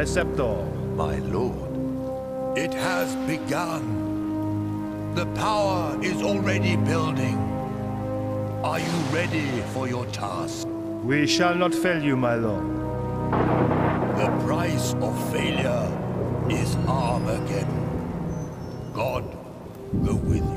Preceptor. My lord, it has begun. The power is already building. Are you ready for your task? We shall not fail you, my lord. The price of failure is Armageddon. God go with you.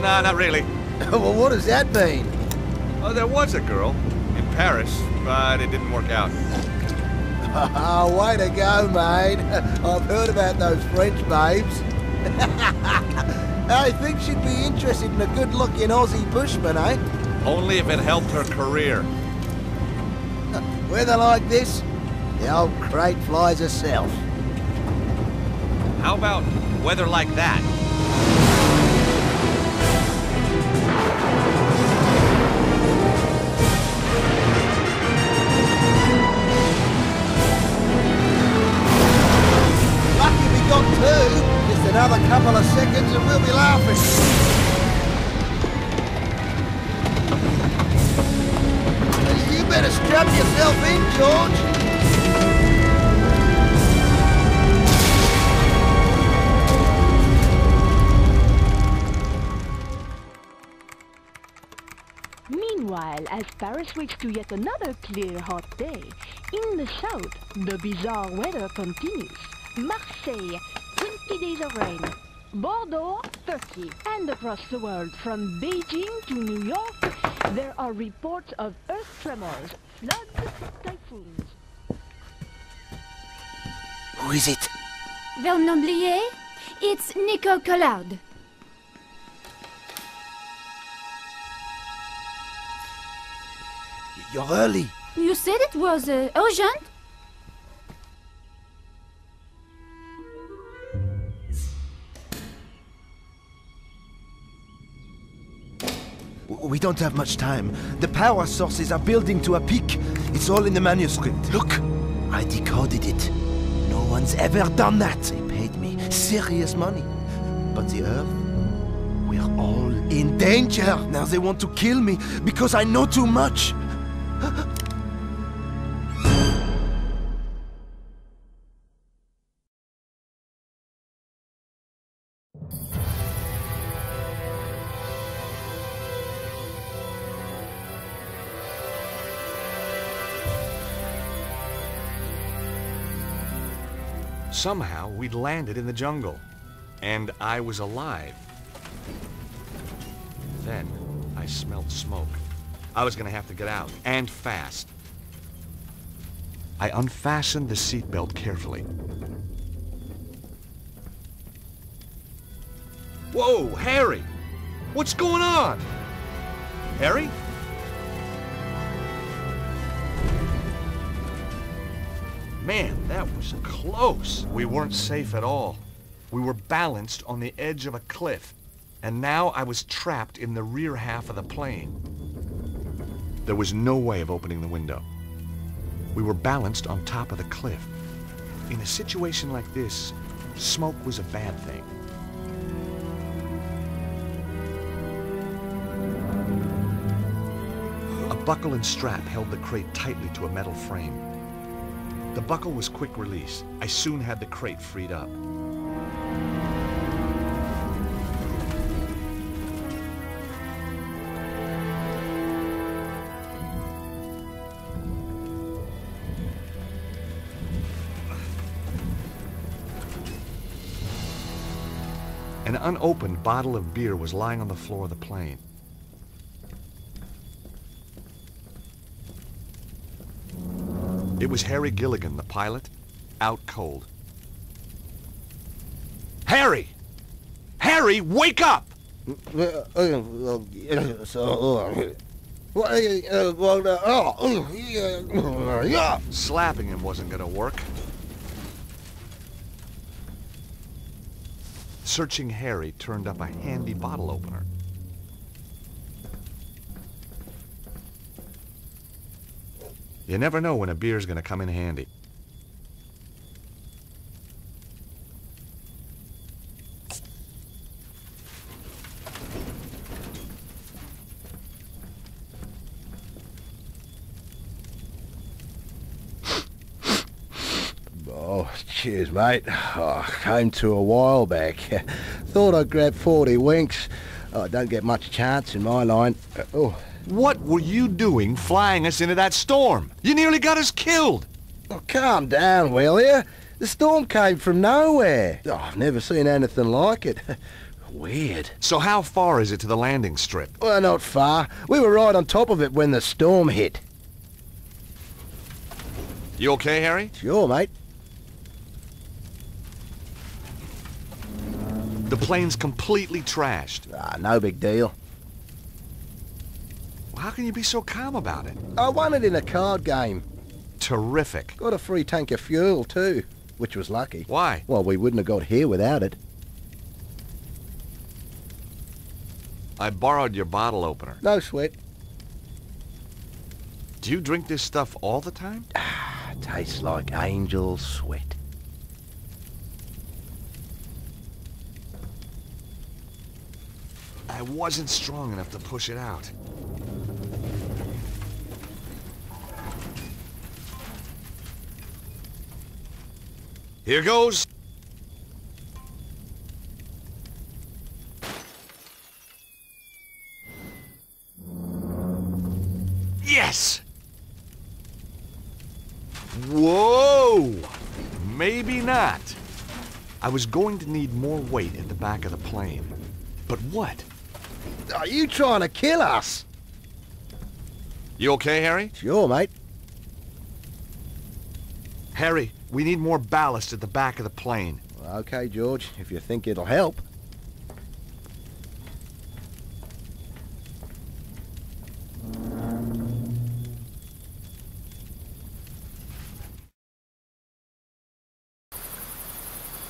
Not really. Well, what does that mean? Oh, there was a girl in Paris, but it didn't work out. Way to go, mate. I've heard about those French babes. I think she'd be interested in a good-looking Aussie bushman, eh? Only if it helped her career. Weather like this, the old crate flies herself. How about weather like that? Another couple of seconds and we'll be laughing. You better strap yourself in, George. Meanwhile, as Paris wakes to yet another clear hot day, in the south, the bizarre weather continues. Marseille, 20 days of rain. Bordeaux, 30. And across the world, from Beijing to New York, there are reports of earth tremors, floods, typhoons. Who is it? Vernon Blier? It's Nicole Collard. You're early. You said it was urgent? We don't have much time. The power sources are building to a peak. It's all in the manuscript. Look! I decoded it. No one's ever done that. They paid me serious money. But the Earth? We're all in danger. Now they want to kill me because I know too much. Somehow, we'd landed in the jungle, and I was alive. Then, I smelled smoke. I was gonna have to get out, and fast. I unfastened the seatbelt carefully. Whoa, Harry! What's going on? Harry? Man, that was close. We weren't safe at all. We were balanced on the edge of a cliff, and now I was trapped in the rear half of the plane. There was no way of opening the window. We were balanced on top of the cliff. In a situation like this, smoke was a bad thing. A buckle and strap held the crate tightly to a metal frame. The buckle was quick release. I soon had the crate freed up. An unopened bottle of beer was lying on the floor of the plane. It was Harry Gilligan, the pilot, out cold. Harry! Harry, wake up! Slapping him wasn't gonna work. Searching Harry turned up a handy bottle opener. You never know when a beer's gonna come in handy. Cheers, mate. Oh, came to a while back. Thought I'd grab 40 winks. I don't get much chance in my line. Oh. What were you doing flying us into that storm? You nearly got us killed. Oh, calm down, will you? The storm came from nowhere. Oh, I've never seen anything like it. Weird. So how far is it to the landing strip? Well, not far. We were right on top of it when the storm hit. You okay, Harry? Sure, mate. The plane's completely trashed. Ah, no big deal. Well, how can you be so calm about it? I won it in a card game. Terrific. Got a free tank of fuel, too, which was lucky. Why? Well, we wouldn't have got here without it. I borrowed your bottle opener. No sweat. Do you drink this stuff all the time? Ah, tastes like angel sweat. I wasn't strong enough to push it out. Here goes! Yes! Whoa! Maybe not. I was going to need more weight at the back of the plane. But what? Are you trying to kill us? You okay, Harry? Sure, mate. Harry, we need more ballast at the back of the plane. Okay, George, if you think it'll help.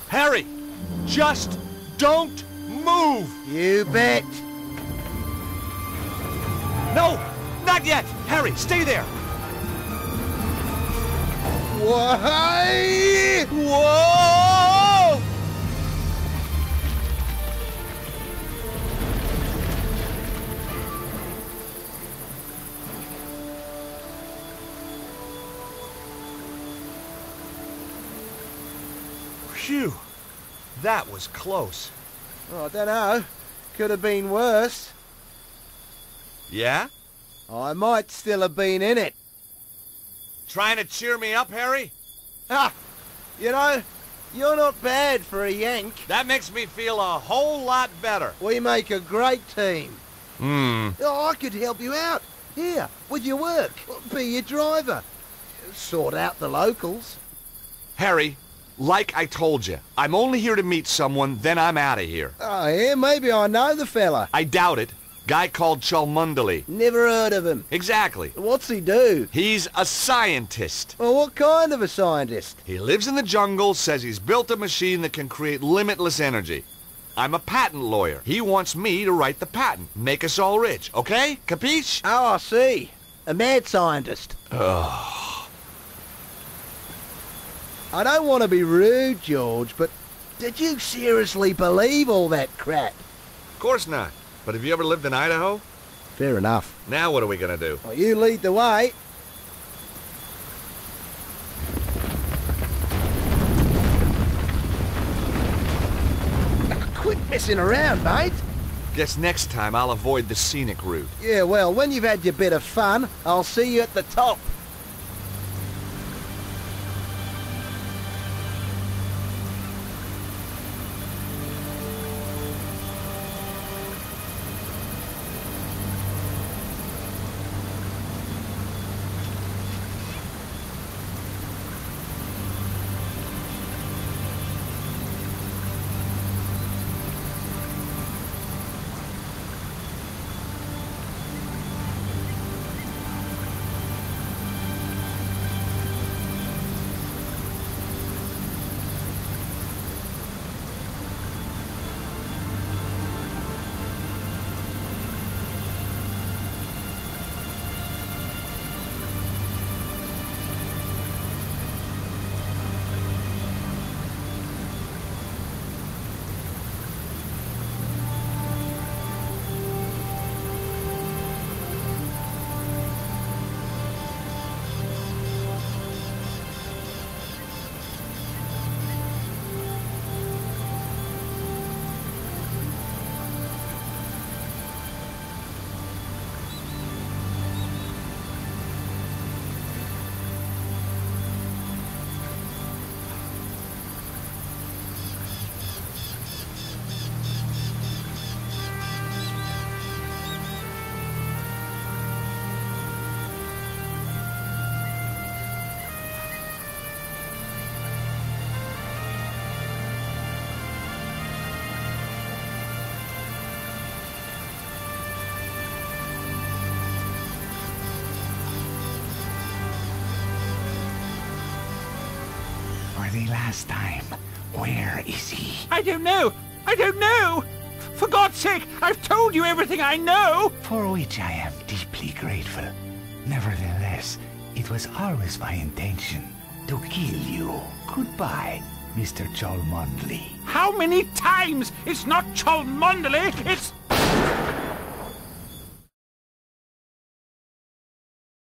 Harry, just don't move! You bet. No! Not yet! Harry, stay there! Why? Whoa! Phew! That was close. Oh, I don't know. Could have been worse. Yeah? I might still have been in it. Trying to cheer me up, Harry? Ah! You know, you're not bad for a yank. That makes me feel a whole lot better. We make a great team. Hmm. Oh, I could help you out. Here, with your work. Be your driver. Sort out the locals. Harry, like I told you, I'm only here to meet someone, then I'm out of here. Oh, yeah, maybe I know the fella. I doubt it. Guy called Cholmondeley. Never heard of him. Exactly. What's he do? He's a scientist. Well, what kind of a scientist? He lives in the jungle, says he's built a machine that can create limitless energy. I'm a patent lawyer. He wants me to write the patent. Make us all rich, okay? Capiche? Oh, I see. A mad scientist. Oh. I don't want to be rude, George, but did you seriously believe all that crap? Of course not. But have you ever lived in Idaho? Fair enough. Now what are we gonna do? Well, you lead the way. Quit messing around, mate. Guess next time I'll avoid the scenic route. Yeah, well, when you've had your bit of fun, I'll see you at the top. for the last time. Where is he? I don't know! I don't know! For God's sake, I've told you everything I know! For which I am deeply grateful. Nevertheless, it was always my intention to kill you. Goodbye, Mr. Cholmondeley. How many times? It's not Cholmondeley, it's...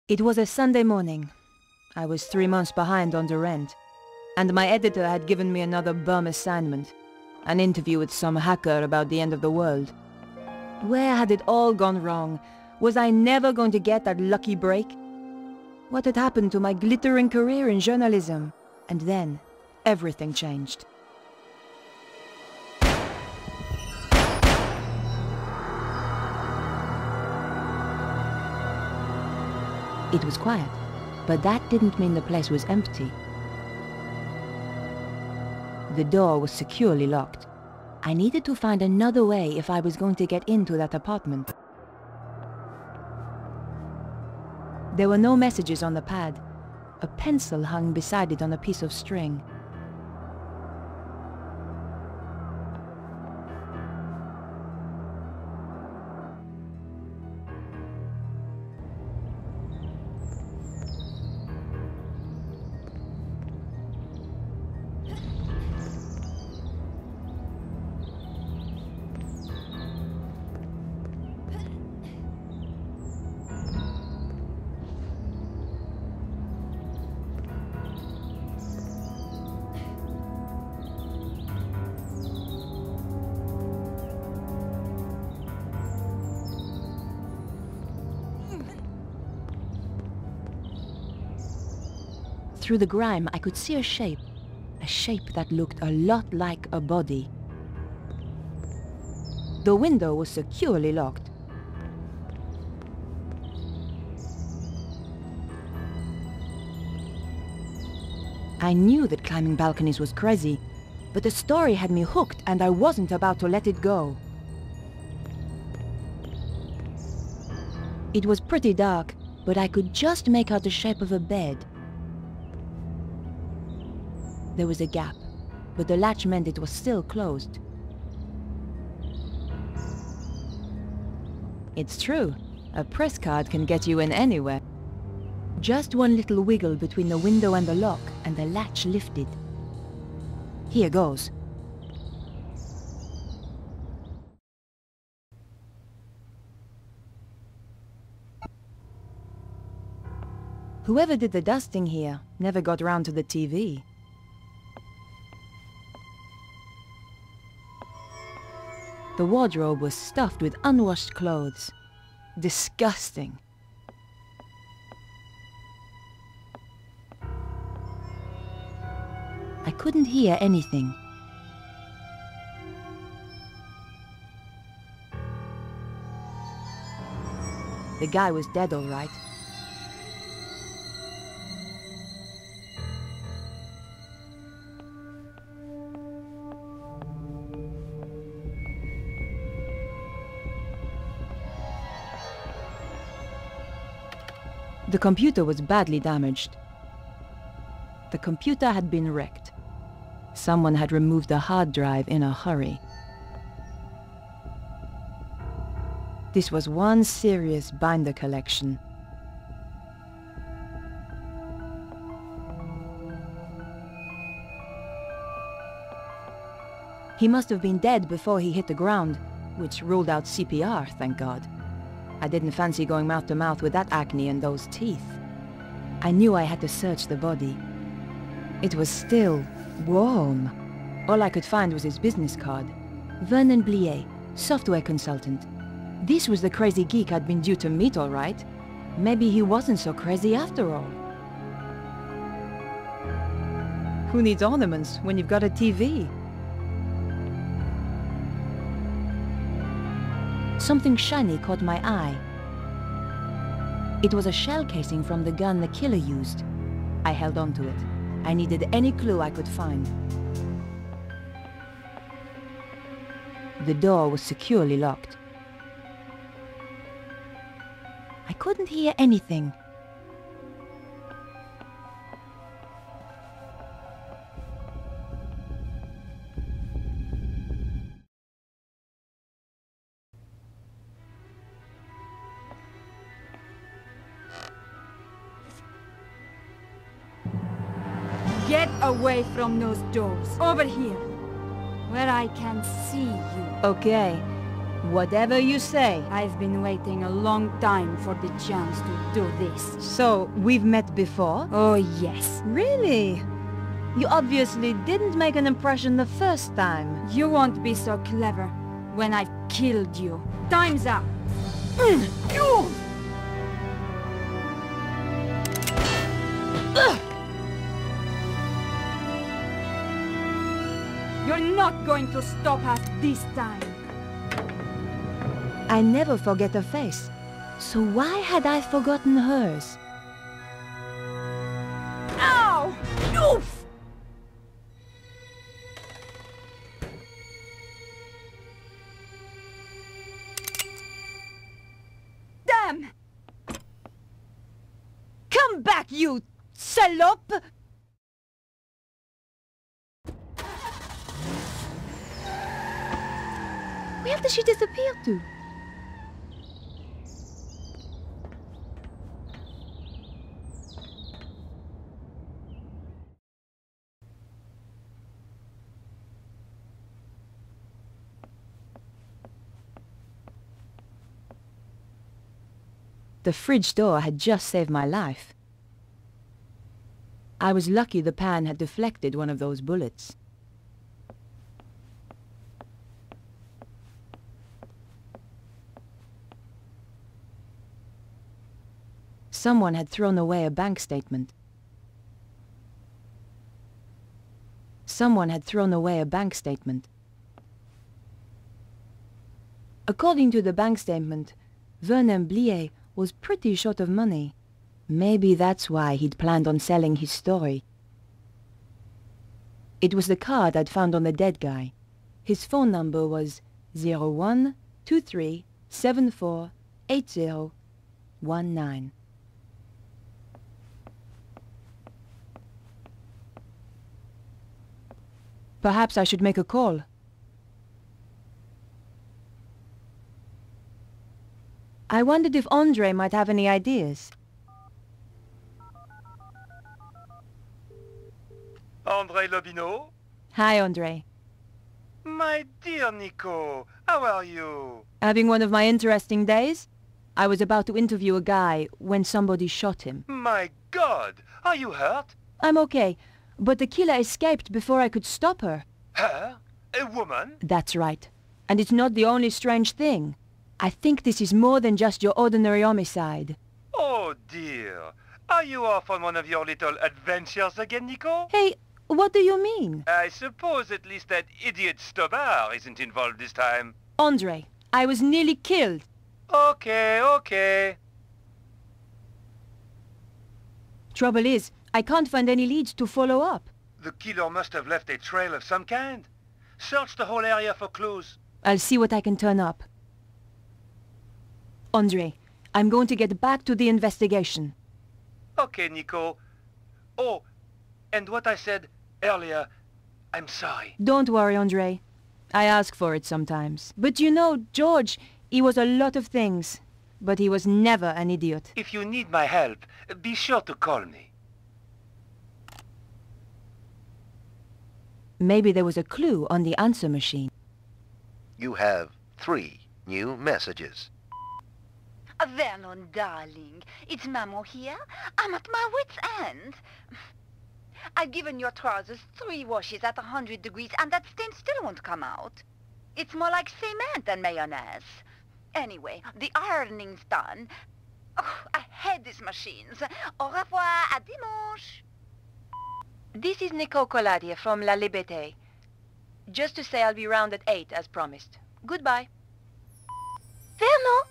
It was a Sunday morning. I was 3 months behind on the rent, and my editor had given me another bum assignment, an interview with some hacker about the end of the world. Where had it all gone wrong? Was I never going to get that lucky break? What had happened to my glittering career in journalism? And then, everything changed. It was quiet, but that didn't mean the place was empty. The door was securely locked. I needed to find another way if I was going to get into that apartment. There were no messages on the pad. A pencil hung beside it on a piece of string. Through the grime, I could see a shape that looked a lot like a body. The window was securely locked. I knew that climbing balconies was crazy, but the story had me hooked and I wasn't about to let it go. It was pretty dark, but I could just make out the shape of a bed. There was a gap, but the latch meant it was still closed. It's true, a press card can get you in anywhere. Just one little wiggle between the window and the lock, and the latch lifted. Here goes. Whoever did the dusting here never got round to the TV. The wardrobe was stuffed with unwashed clothes. Disgusting. I couldn't hear anything. The guy was dead, all right. The computer was badly damaged. The computer had been wrecked. Someone had removed the hard drive in a hurry. This was one serious binder collection. He must have been dead before he hit the ground, which ruled out CPR, thank God. I didn't fancy going mouth to mouth with that acne and those teeth. I knew I had to search the body. It was still warm. All I could find was his business card. Vernon Blier, software consultant. This was the crazy geek I'd been due to meet, all right. Maybe he wasn't so crazy after all. Who needs ornaments when you've got a TV? Something shiny caught my eye. It was a shell casing from the gun the killer used. I held on to it. I needed any clue I could find. The door was securely locked. I couldn't hear anything. Get away from those doors. Over here, where I can see you. Okay. Whatever you say. I've been waiting a long time for the chance to do this. So, we've met before? Oh, yes. Really? You obviously didn't make an impression the first time. You won't be so clever when I've killed you. Time's up. You're not going to stop us this time. I never forget her face, so why had I forgotten hers? Ow! Oof! Damn! Come back, you salop! Where did she disappear to? The fridge door had just saved my life. I was lucky the pan had deflected one of those bullets. Someone had thrown away a bank statement. Someone had thrown away a bank statement. According to the bank statement, Vernon Blier was pretty short of money. Maybe that's why he'd planned on selling his story. It was the card I'd found on the dead guy. His phone number was 0123748019. Perhaps I should make a call. I wondered if Andre might have any ideas. Andre Lobineau? Hi, Andre. My dear Nico, how are you? Having one of my interesting days? I was about to interview a guy when somebody shot him. My God! Are you hurt? I'm okay, but the killer escaped before I could stop her. Her? A woman? That's right. And it's not the only strange thing. I think this is more than just your ordinary homicide. Oh dear. Are you off on one of your little adventures again, Nico? Hey, what do you mean? I suppose at least that idiot Stobbart isn't involved this time. Andre, I was nearly killed. Okay, okay. Trouble is, I can't find any leads to follow up. The killer must have left a trail of some kind. Search the whole area for clues. I'll see what I can turn up. Andre, I'm going to get back to the investigation. Okay, Nico. Oh, and what I said earlier, I'm sorry. Don't worry, Andre. I ask for it sometimes. But you know, George, he was a lot of things, but he was never an idiot. If you need my help, be sure to call me. Maybe there was a clue on the answer machine. You have 3 new messages. Vernon, darling, it's Mamo here. I'm at my wit's end. I've given your trousers 3 washes at 100 degrees and that stain still won't come out. It's more like cement than mayonnaise. Anyway, the ironing's done. Oh, I hate these machines. Au revoir, à dimanche. This is Nicole Collard from La Liberté. Just to say I'll be round at 8 as promised. Goodbye. Vernon?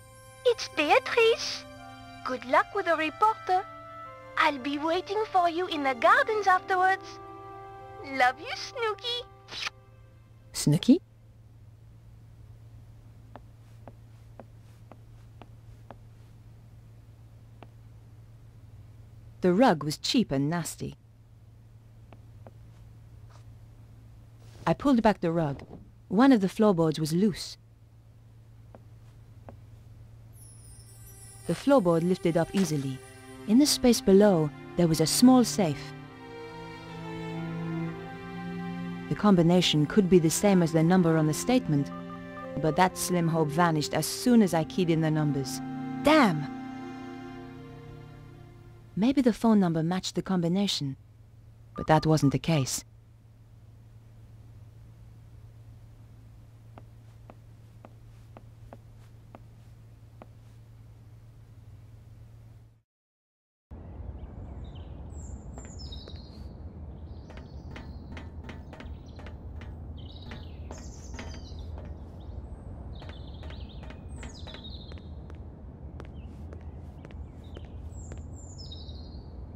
It's Beatrice. Good luck with the reporter. I'll be waiting for you in the gardens afterwards. Love you, Snooky. Snooky? The rug was cheap and nasty. I pulled back the rug. One of the floorboards was loose. The floorboard lifted up easily. In the space below, there was a small safe. The combination could be the same as the number on the statement, but that slim hope vanished as soon as I keyed in the numbers. Damn! Maybe the phone number matched the combination, but that wasn't the case.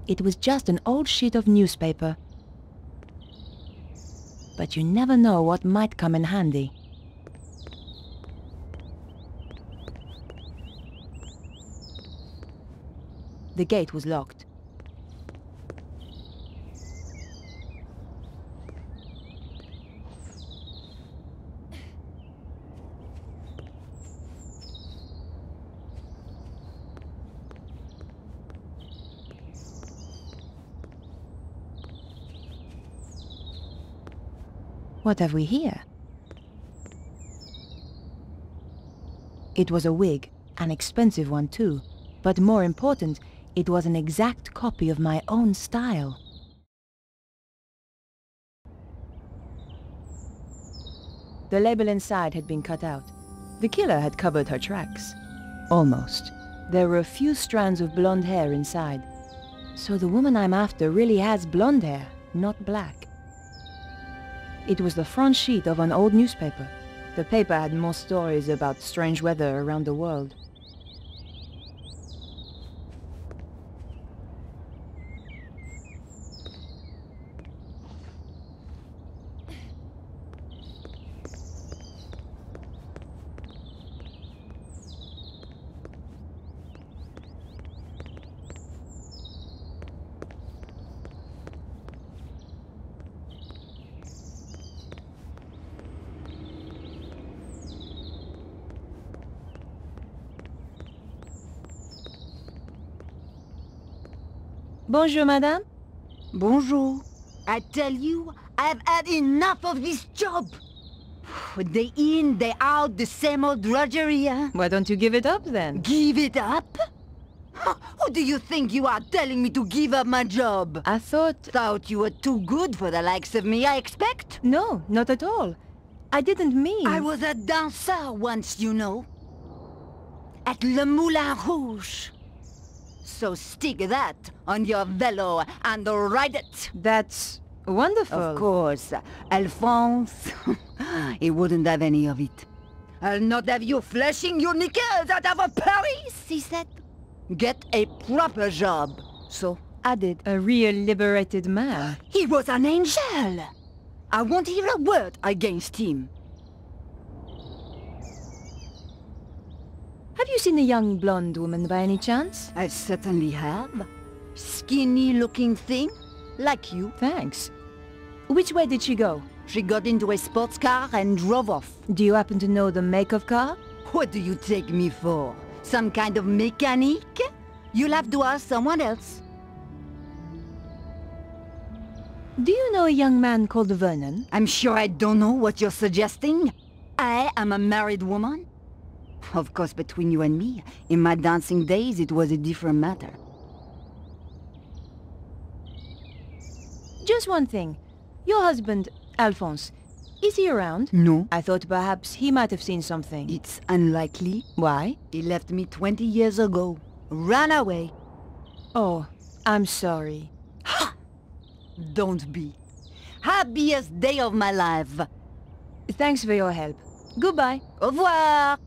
It was just an old sheet of newspaper. But you never know what might come in handy. The gate was locked. What have we here? It was a wig, an expensive one too, but more important, it was an exact copy of my own style. The label inside had been cut out. The killer had covered her tracks. Almost. There were a few strands of blonde hair inside. So the woman I'm after really has blonde hair, not black. It was the front sheet of an old newspaper. The paper had more stories about strange weather around the world. Bonjour, madame. Bonjour. I tell you, I've had enough of this job. Day in, day out, the same old drudgery, huh? Why don't you give it up, then? Give it up? Who do you think you are telling me to give up my job? I thought you were too good for the likes of me, I expect? No, not at all. I didn't mean... I was a dancer once, you know. At Le Moulin Rouge. So stick that on your velo and ride it. That's wonderful. Of course. Alphonse, he wouldn't have any of it. I'll not have you flashing your knickers out of Paris, he said. Get a proper job. So I did. A real liberated man. He was an angel. I won't hear a word against him. Have you seen a young blonde woman by any chance? I certainly have. Skinny-looking thing, like you. Thanks. Which way did she go? She got into a sports car and drove off. Do you happen to know the make of car? What do you take me for? Some kind of mechanic? You'll have to ask someone else. Do you know a young man called Vernon? I'm sure I don't know what you're suggesting. I am a married woman. Of course, between you and me, in my dancing days, it was a different matter. Just one thing. Your husband, Alphonse, is he around? No. I thought perhaps he might have seen something. It's unlikely. Why? He left me 20 years ago. Ran away. Oh, I'm sorry. Ha! Don't be. Happiest day of my life. Thanks for your help. Goodbye. Au revoir.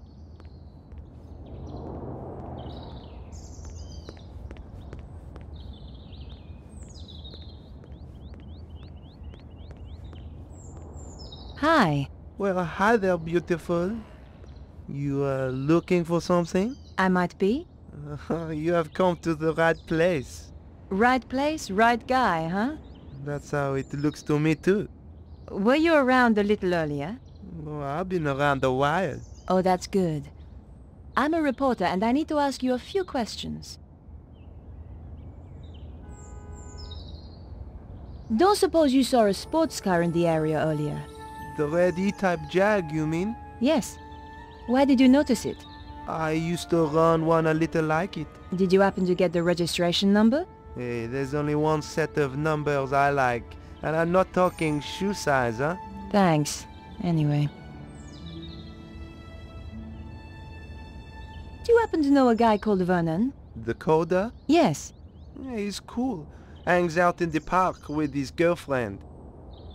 Hi. Well, hi there, beautiful. You are looking for something? I might be. You have come to the right place. Right place, right guy, huh? That's how it looks to me, too. Were you around a little earlier? Oh, I've been around a while. Oh, that's good. I'm a reporter, and I need to ask you a few questions. Don't suppose you saw a sports car in the area earlier? The red E-type Jag, you mean? Yes. Why did you notice it? I used to run one a little like it. Did you happen to get the registration number? Hey, there's only one set of numbers I like. And I'm not talking shoe size, huh? Thanks. Anyway. Do you happen to know a guy called Vernon? The coder? Yes. Yeah, he's cool. Hangs out in the park with his girlfriend.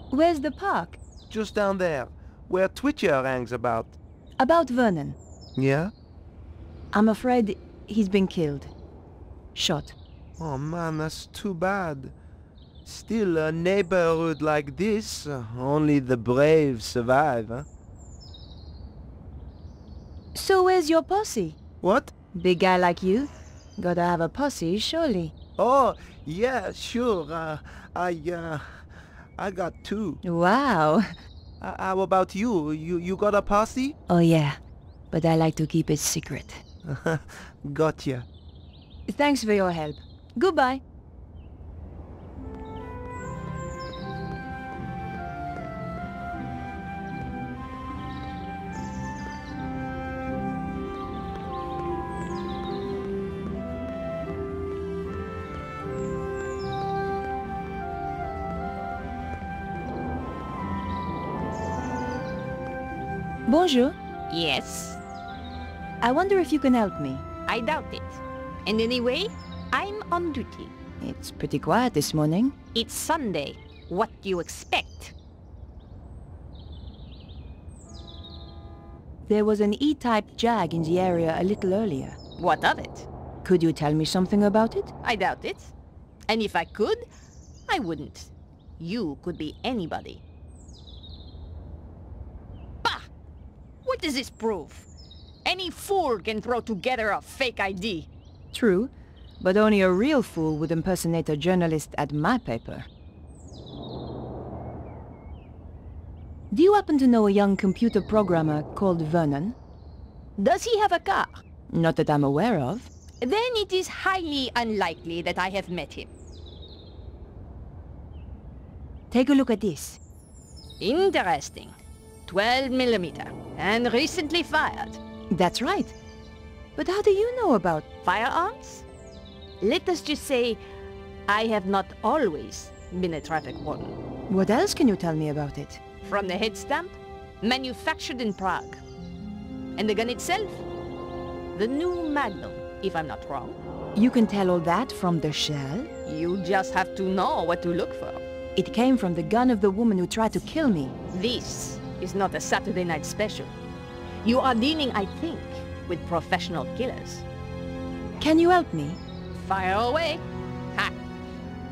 Where's the park? Just down there, where Twitcher hangs about. About Vernon? Yeah? I'm afraid he's been killed. Shot. Oh man, that's too bad. Still, a neighborhood like this, only the brave survive, huh? So where's your posse? What? Big guy like you? Gotta have a posse, surely. Oh, yeah, sure. I got two. Wow. How about you? You got a posse? Oh, yeah. But I like to keep it secret. Gotcha. Thanks for your help. Goodbye. Bonjour. Yes? I wonder if you can help me. I doubt it. And anyway, I'm on duty. It's pretty quiet this morning. It's Sunday. What do you expect? There was an E-type Jag in the area a little earlier. What of it? Could you tell me something about it? I doubt it. And if I could, I wouldn't. You could be anybody. What does this prove? Any fool can throw together a fake ID. True, but only a real fool would impersonate a journalist at my paper. Do you happen to know a young computer programmer called Vernon? Does he have a car? Not that I'm aware of. Then it is highly unlikely that I have met him. Take a look at this. Interesting. 12mm, and recently fired. That's right. But how do you know about firearms? Let us just say, I have not always been a traffic warden. What else can you tell me about it? From the head stamp, manufactured in Prague. And the gun itself, the new Magnum, if I'm not wrong. You can tell all that from the shell? You just have to know what to look for. It came from the gun of the woman who tried to kill me. This is not a Saturday night special. You are dealing, I think, with professional killers. Can you help me? Fire away. Ha!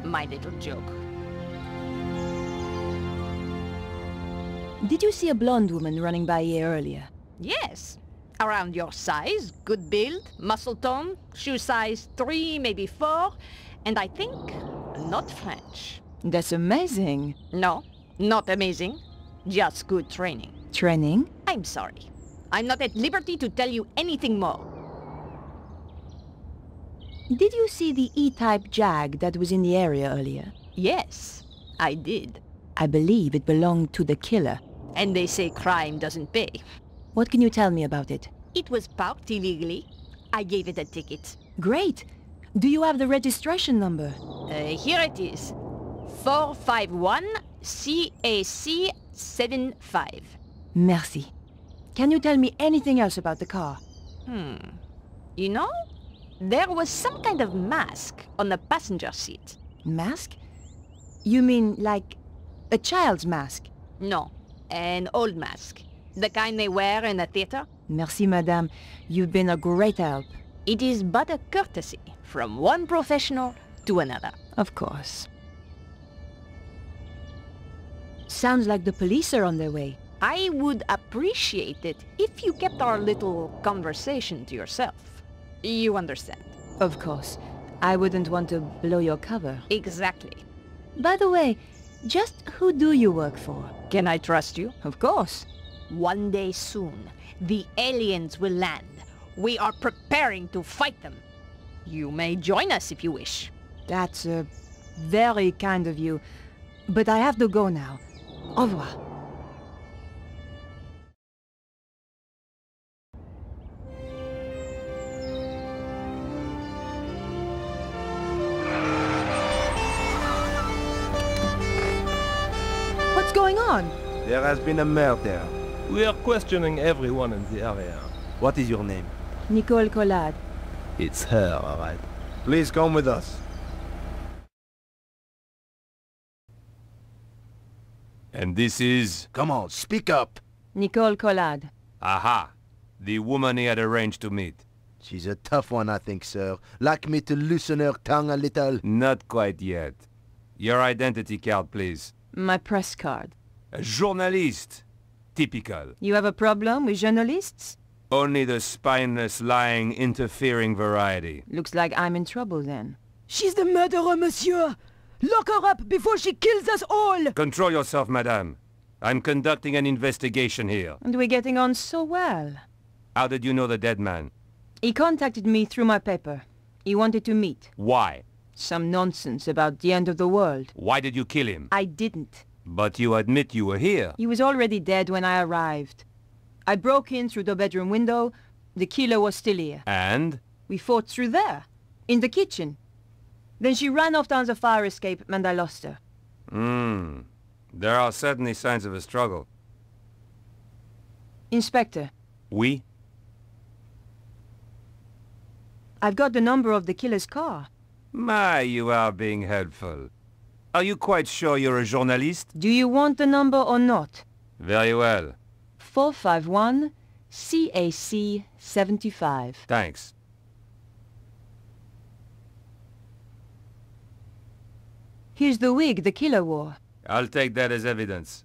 My little joke. Did you see a blonde woman running by here earlier? Yes. Around your size, good build, muscle tone, shoe size 3, maybe 4, and I think not French. That's amazing. No, not amazing. Just good training. Training? I'm sorry. I'm not at liberty to tell you anything more. Did you see the E-type Jag that was in the area earlier? Yes, I did. I believe it belonged to the killer. And they say crime doesn't pay. What can you tell me about it? It was parked illegally. I gave it a ticket. Great! Do you have the registration number? Here it is. 451 CAC 75. Merci. Can you tell me anything else about the car? You know, there was some kind of mask on the passenger seat. Mask? You mean like a child's mask? No, an old mask. The kind they wear in a theater. Merci, madame. You've been a great help. It is but a courtesy from one professional to another. Of course. Sounds like the police are on their way. I would appreciate it if you kept our little conversation to yourself. You understand? Of course. I wouldn't want to blow your cover. Exactly. By the way, just who do you work for? Can I trust you? Of course. One day soon, the aliens will land. We are preparing to fight them. You may join us if you wish. That's very kind of you. but I have to go now. Au revoir. What's going on? There has been a murder. We are questioning everyone in the area. What is your name? Nicole Collard. It's her, all right. Please come with us. And this is... Come on, speak up! Nicole Collard. Aha! The woman he had arranged to meet. She's a tough one, I think, sir. Like me to loosen her tongue a little? Not quite yet. Your identity card, please. My press card. A journalist. Typical. You have a problem with journalists? Only the spineless, lying, interfering variety. Looks like I'm in trouble, then. She's the murderer, monsieur! Lock her up before she kills us all! Control yourself, madame. I'm conducting an investigation here. And we're getting on so well. How did you know the dead man? He contacted me through my paper. He wanted to meet. Why? Some nonsense about the end of the world. Why did you kill him? I didn't. But you admit you were here. He was already dead when I arrived. I broke in through the bedroom window. The killer was still here. And? We fought through there, in the kitchen. Then she ran off down the fire escape, and I lost her. Hmm. There are certainly signs of a struggle. Inspector. Oui? I've got the number of the killer's car. My, you are being helpful. Are you quite sure you're a journalist? Do you want the number or not? Very well. 451 CAC 75. Thanks. Here's the wig the killer wore. I'll take that as evidence.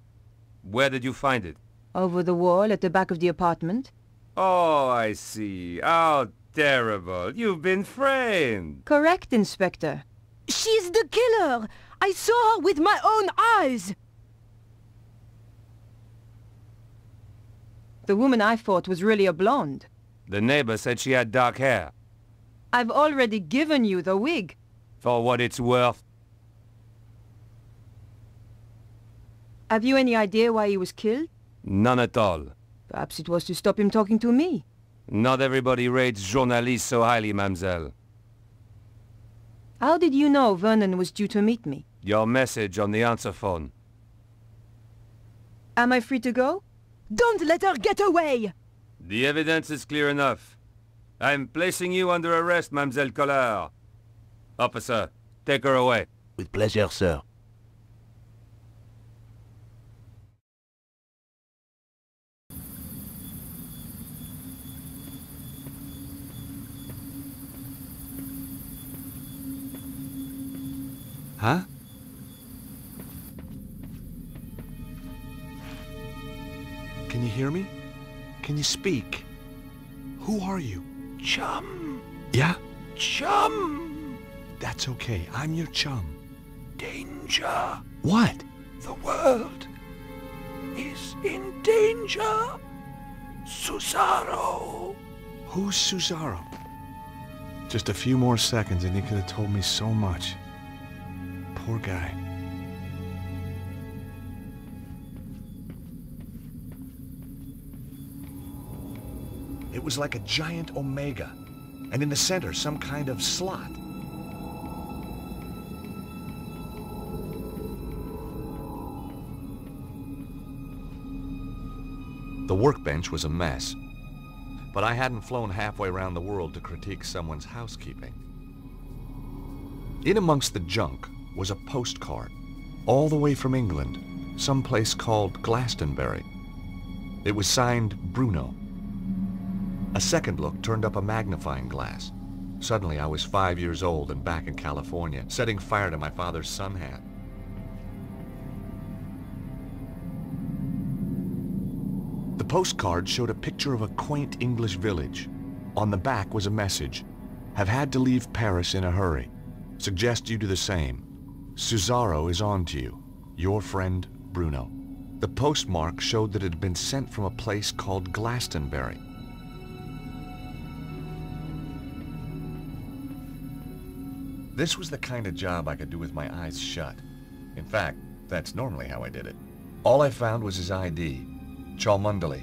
Where did you find it? Over the wall at the back of the apartment. Oh, I see. How terrible. You've been framed. Correct, Inspector. She's the killer. I saw her with my own eyes. The woman I fought was really a blonde. The neighbor said she had dark hair. I've already given you the wig. For what it's worth. Have you any idea why he was killed? None at all. Perhaps it was to stop him talking to me. Not everybody rates journalists so highly, mademoiselle. How did you know Vernon was due to meet me? Your message on the answer phone. Am I free to go? Don't let her get away! The evidence is clear enough. I'm placing you under arrest, Mademoiselle Collard. Officer, take her away. With pleasure, sir. Huh? Can you hear me? Can you speak? Who are you? Chum. Yeah? Chum! That's okay. I'm your chum. Danger. What? The world is in danger. Susaro. Who's Susaro? Just a few more seconds and you could have told me so much. Poor guy. It was like a giant Omega, and in the center, some kind of slot. The workbench was a mess, but I hadn't flown halfway around the world to critique someone's housekeeping. In amongst the junk was a postcard, all the way from England, some place called Glastonbury. It was signed Bruno. A second look turned up a magnifying glass. Suddenly I was 5 years old and back in California, setting fire to my father's sun hat. The postcard showed a picture of a quaint English village. On the back was a message, "Have had to leave Paris in a hurry. Suggest you do the same. Susaro is on to you. Your friend, Bruno." The postmark showed that it had been sent from a place called Glastonbury. This was the kind of job I could do with my eyes shut. In fact, That's normally how I did it. All I found was his ID, Cholmondeley,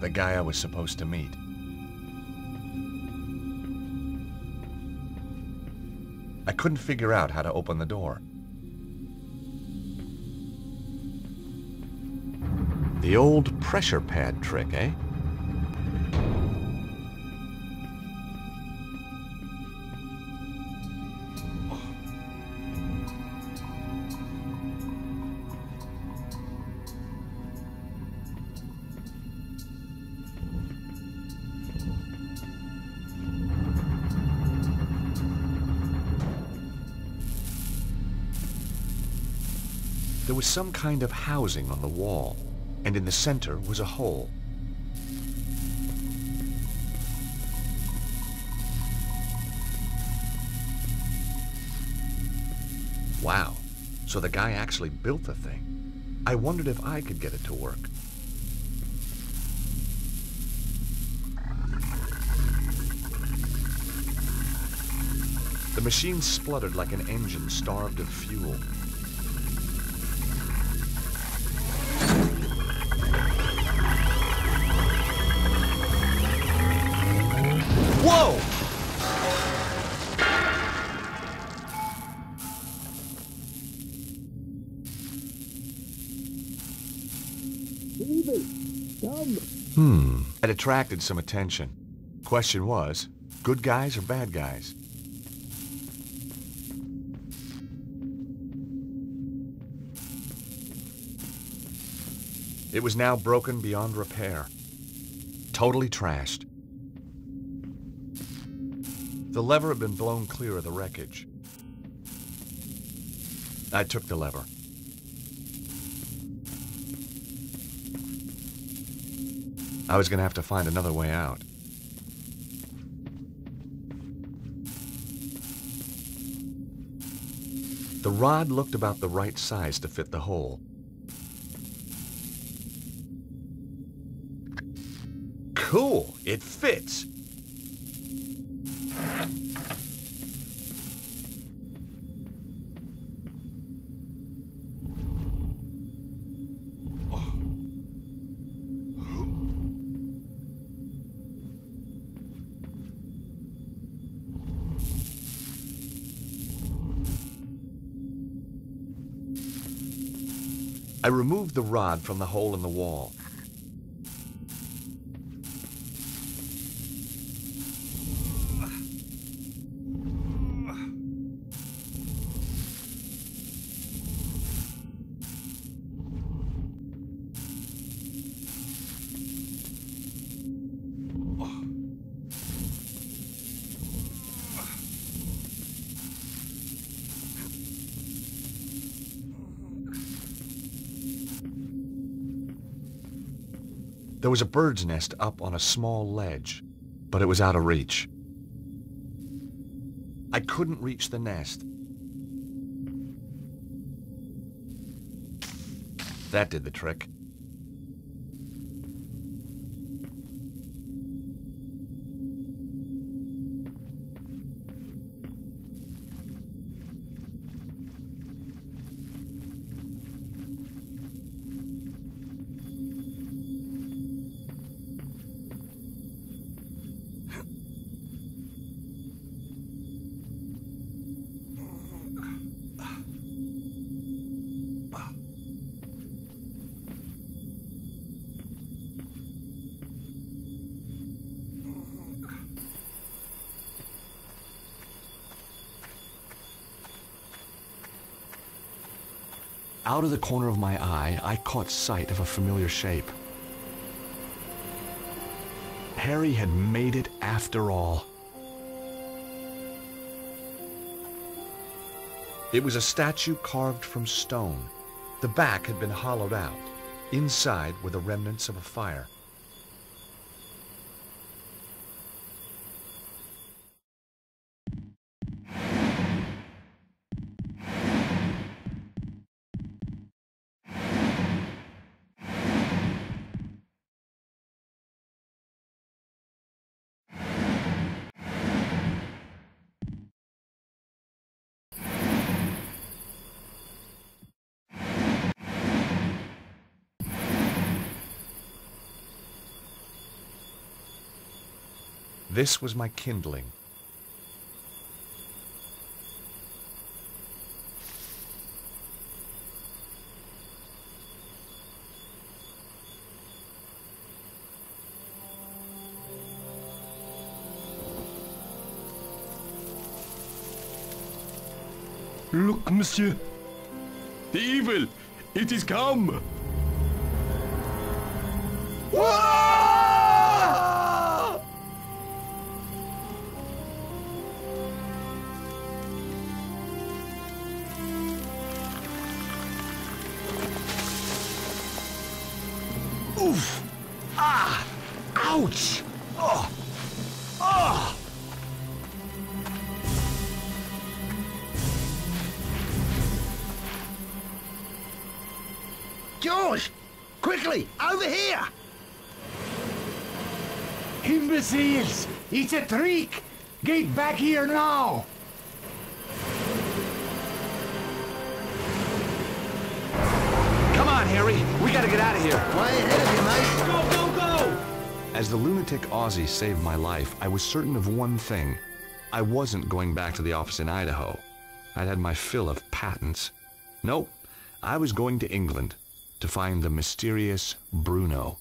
the guy I was supposed to meet. I couldn't figure out how to open the door. The old pressure pad trick, eh? There was some kind of housing on the wall, and in the center was a hole. Wow, so the guy actually built the thing. I wondered if I could get it to work. The machine spluttered like an engine starved of fuel. It attracted some attention. Question was, good guys or bad guys? It was now broken beyond repair, totally trashed. The lever had been blown clear of the wreckage. I took the lever. I was going to have to find another way out. The rod looked about the right size to fit the hole. Cool! It fits! I removed the rod from the hole in the wall. There was a bird's nest up on a small ledge, but it was out of reach. I couldn't reach the nest. That did the trick. Out of the corner of my eye, I caught sight of a familiar shape. Harry had made it after all. It was a statue carved from stone. The back had been hollowed out. Inside were the remnants of a fire. This was my kindling. Look, monsieur. The evil! It is come! Whoa! Oof! Ah! Ouch! Oh! Oh! George! Quickly! Over here! Imbeciles! It's a trick! Get back here now! Come on, Harry! We gotta get out of here! Way ahead of you, mate! Go, go, go! As the lunatic Aussie saved my life, I was certain of one thing. I wasn't going back to the office in Idaho. I'd had my fill of patents. Nope. I was going to England to find the mysterious Bruno.